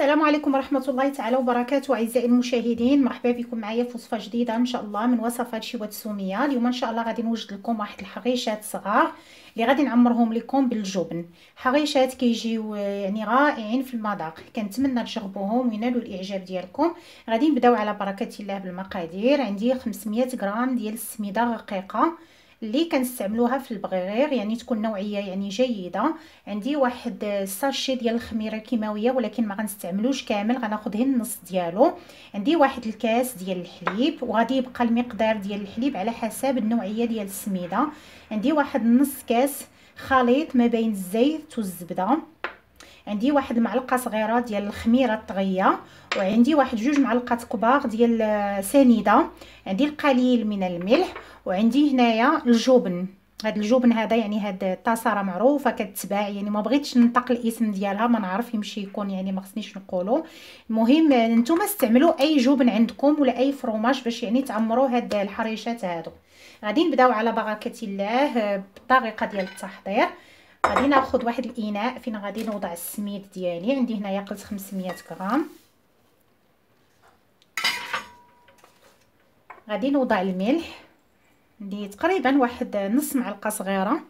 السلام عليكم ورحمه الله تعالى وبركاته. اعزائي المشاهدين، مرحبا بكم معايا في وصفه جديده ان شاء الله من وصفات شوى السوميه. اليوم ان شاء الله غادي نوجد لكم واحد الحريشات صغار اللي غادي نعمرهم لكم بالجبن. حريشات كيجيو يعني رائعين في المذاق، كنتمنى تجربوهم وينالوا الاعجاب ديالكم. غادي نبداو على بركه الله بالمقادير. عندي 500 غرام ديال السميده رقيقه اللي كنستعملوها في البغيغير، يعني تكون نوعيه يعني جيده. عندي واحد الساشي ديال الخميره الكيماويه ولكن ما غنستعملوش كامل، غناخذ غير النص ديالو. عندي واحد الكاس ديال الحليب وغادي يبقى المقدار ديال الحليب على حسب النوعيه ديال السميده. عندي واحد نص كاس خليط ما بين الزيت والزبده. عندي واحد المعلقه صغيره ديال الخميره الطغيه، وعندي واحد جوج معلقات كبار ديال سنيده. عندي القليل من الملح، وعندي هنايا الجبن. هذا الجبن هذا يعني هاد الطاسه راه معروفه كتباع، يعني ما بغيتش ننطق الاسم ديالها، ما نعرف يمشي يكون يعني ما خصنيش نقولو. المهم نتوما استعملوا اي جبن عندكم ولا اي فروماج باش يعني تعمروا هاد الحريشات هادو. غادي نبداو على بركه الله بالطريقه ديال التحضير. غادي ناخذ واحد الاناء فين غادي نوضع السميد ديالي. عندي هنايا قلت 500 غرام. غادي نوضع الملح، عندي تقريبا واحد نص معلقه صغيره،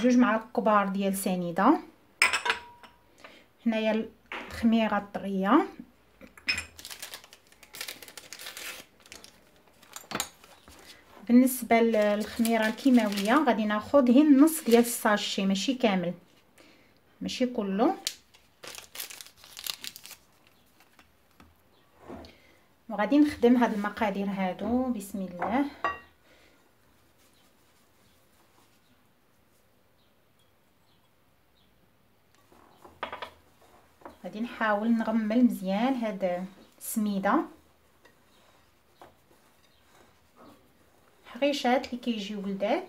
جوج معالق كبار ديال سنيده، هنايا الخميره الطريه، بالنسبه للخميره الكيماويه غادي ناخذ هي النص ديال الساشي، ماشي كامل ماشي كله. وغادي نخدم هاد المقادير هادو بسم الله. غادي نحاول نغمل مزيان هاد السميده. حريشات اللي كيجيو ولدات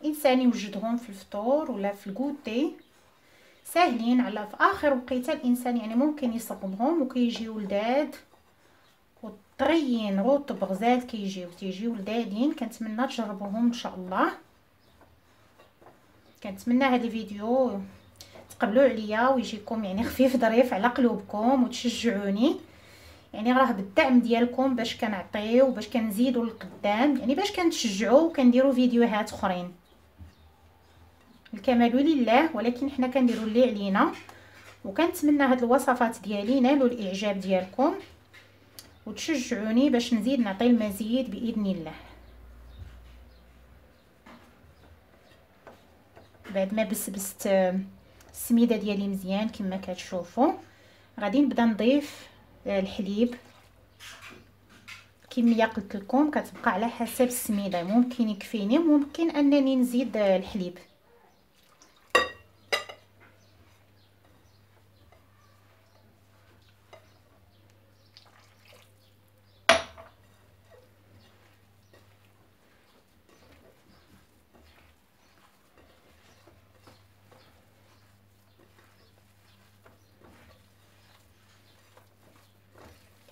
الانسان يوجدهم في الفطور ولا في الكوتي، ساهلين على في اخر وقيته الانسان يعني ممكن يصبهم، وكيجيو ولدات وطريين رطب غزال، كيجيو لذاذين. كنتمنى تجربوهم ان شاء الله. كنتمنى هذا الفيديو تقبلوا عليا ويجيكم يعني خفيف ظريف على قلوبكم، وتشجعوني يعني راه بالدعم ديالكم باش كنعطيو باش كنزيدوا للقدام، يعني باش كنتشجعوا وكنديروا فيديوهات اخرين. الكمال لله، ولكن حنا كنديروا اللي علينا. وكنتمنى هاد الوصفات ديالي ينالوا الاعجاب ديالكم وتشجعوني باش نزيد نعطي المزيد باذن الله. بعد ما بسبست السميده ديالي مزيان كما كتشوفوا، غادي نبدا نضيف الحليب. كميه قلت لكم كتبقى على حسب السميده، ممكن يكفيني ممكن انني نزيد الحليب.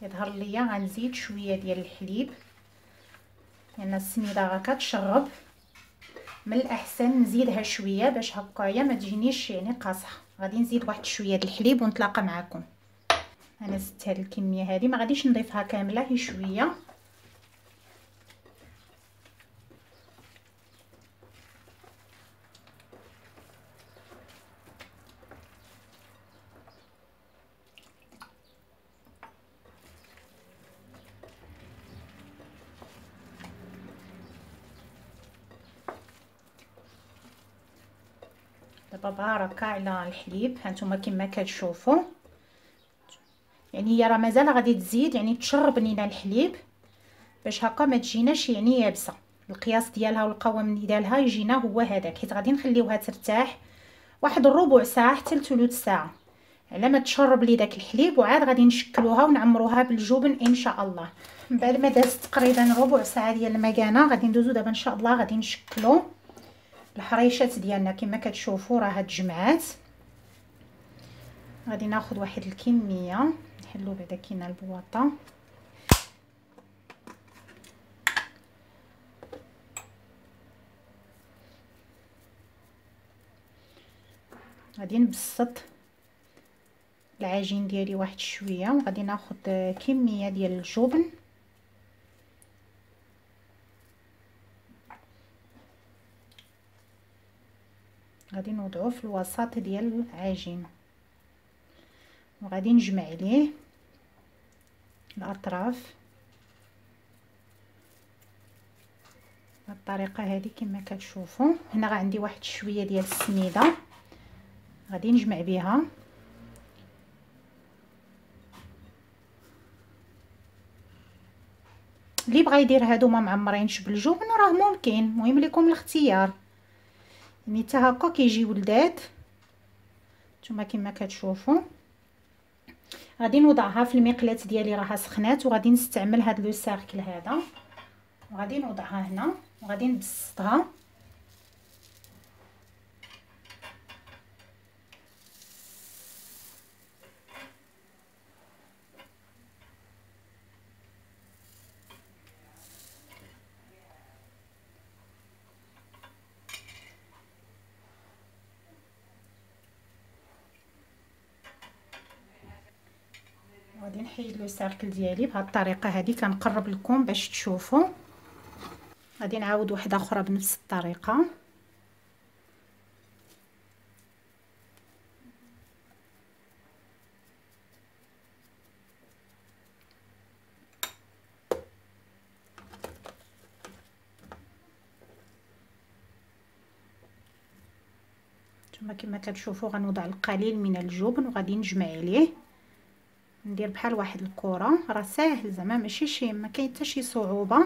كيظهر ليا غنزيد شويه ديال الحليب لان يعني السميده راه كتشرب، من الاحسن نزيدها شويه باش هكايا ما تجينيش يعني قاصحه. غادي نزيد واحد شويه ديال الحليب ونتلاقى معكم. انا زدت هذه الكميه هذه، ما غاديش نضيفها كامله، هي شويه. دابا باركه على الحليب، هانتوما كما كتشوفوا يعني هي راه مازال غادي تزيد يعني تشرب لينا الحليب باش هكا ما تجيناش يعني يابسه. القياس ديالها والقوام ديالها يجينا هو هذاك، حيت غادي نخليوها ترتاح واحد الربع ساعه حتى لثلث ساعه على ما تشرب لي داك الحليب، وعاد غادي نشكلوها ونعمروها بالجبن ان شاء الله. من بعد ما دازت تقريبا ربع ساعه ديال المكانه، غادي ندوزو دابا ان شاء الله غادي نشكلو الحريشات ديالنا. كما كتشوفوا راه تجمعات. غادي ناخذ واحد الكميه، نحلو بعدا كاينه البواطه. غادي نبسط العجين ديالي واحد شويه، وغادي ناخد كميه ديال الجبن غادي نوضعه في الوسط ديال العجين، وغادي نجمع عليه الاطراف بالطريقه هذه كما كتشوفوا. هنا غا عندي واحد شويه ديال السميده غادي نجمع بها، اللي بغى يدير هادو ما معمرينش بالجبن راه ممكن، المهم لكم الاختيار. يعني حتى هكا كيجي ولدات نتوما كما كتشوفوا. غادي نوضعها في المقلاة ديالي راها سخنات، وغادي نستعمل هاد لو سيركل هذا، وغادي نوضعها هنا وغادي نبسطها غادي نحيد لو سيركل ديالي بهاد الطريقه هذه. كنقرب لكم باش تشوفوا. غادي نعاود واحده اخرى بنفس الطريقه. نتوما كما كتشوفوا غنوضع القليل من الجبن وغادي نجمع عليه، ندير بحال واحد الكره، راه ساهل زعما ماشي شي ما كاين حتى شي صعوبه.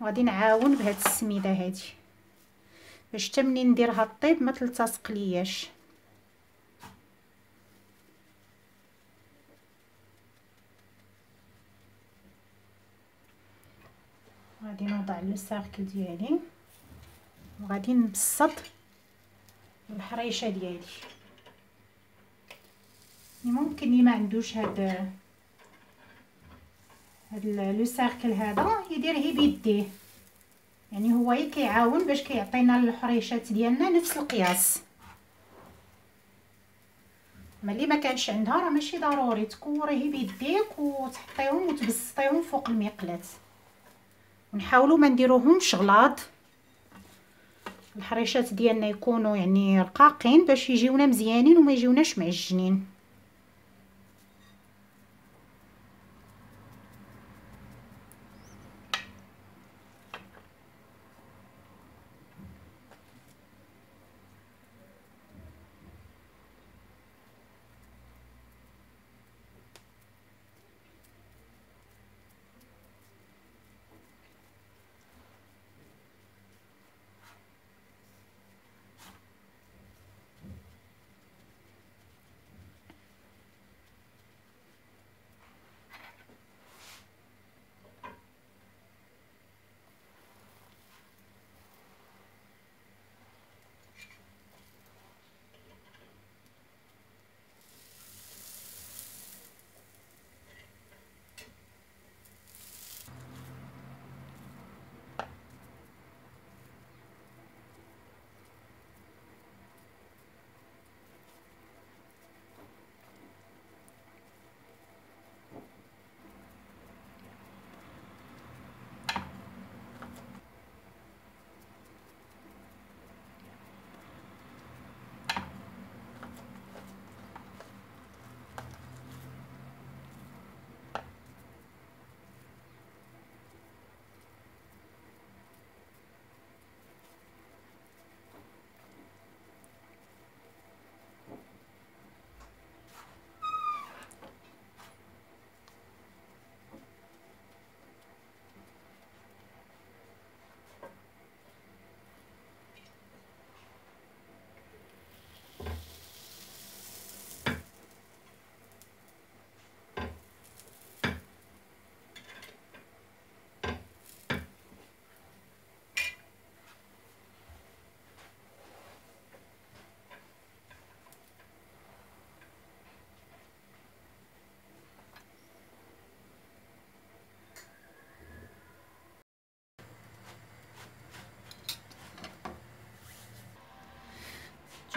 وغادي نعاون بهاد السميده هادي باش حتى ملي نديرها الطيب ما تلتصق لياش. غادي نوضع لو سيركل ديالي وغادي نبسط الحريشه ديالي. ممكن اللي ما عندوش هاد لو سيركل هذا يديره بيديه، يعني هو كيعاون باش كيعطينا الحريشات ديالنا نفس القياس. ملي ما كانش عندها راه ماشي ضروري تكوريه بيديك وتحطيهم وتبسطيهم فوق المقلاة، ونحاولوا ما نديروهمش غلاط. الحريشات ديالنا يكونوا يعني رقاقين باش يجيونا مزيانين وما يجيوناش معجنين.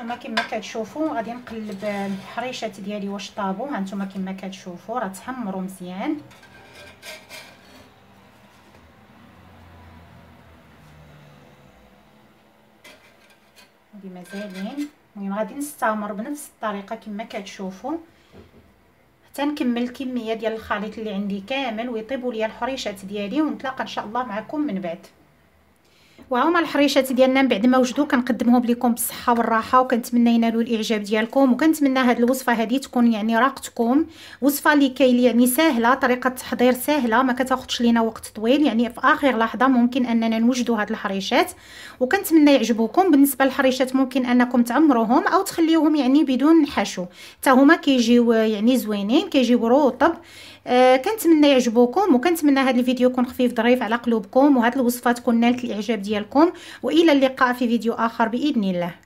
هانتوما كما كتشوفوا غادي نقلب الحريشات ديالي واش طابو. هانتوما كما كتشوفوا راه تحمروا مزيان. هادي مزالين. المهم غادي نستمر بنفس الطريقه كما كتشوفوا حتى نكمل الكميه ديال الخليط اللي عندي كامل ويطيبوا لي الحريشات ديالي، ونتلاقى ان شاء الله معكم من بعد. وهما الحريشات ديالنا من بعد ما وجدوا، كنقدمهم لكم بالصحه والراحه، وكنتمنى ينالوا الاعجاب ديالكم، وكنتمنى هذه الوصفه هذه تكون يعني راقتكم، وصفه اللي كايل يعني سهله، طريقه تحضير سهله، ما كتاخذش لينا وقت طويل، يعني في اخر لحظه ممكن اننا نوجدوا هاد الحريشات، وكنتمنى يعجبوكم. بالنسبه للحريشات ممكن انكم تعمروهم او تخليوهم يعني بدون حشو، حتى هما كيجيو يعني زوينين، كيجيو رطب. كنتمنى يعجبوكم، وكنتمنى هذا الفيديو يكون خفيف ظريف على قلوبكم، وهذه الوصفه تكون نالت الاعجاب ديالكم، والى اللقاء في فيديو اخر باذن الله.